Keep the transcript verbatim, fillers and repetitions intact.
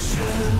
Destruction.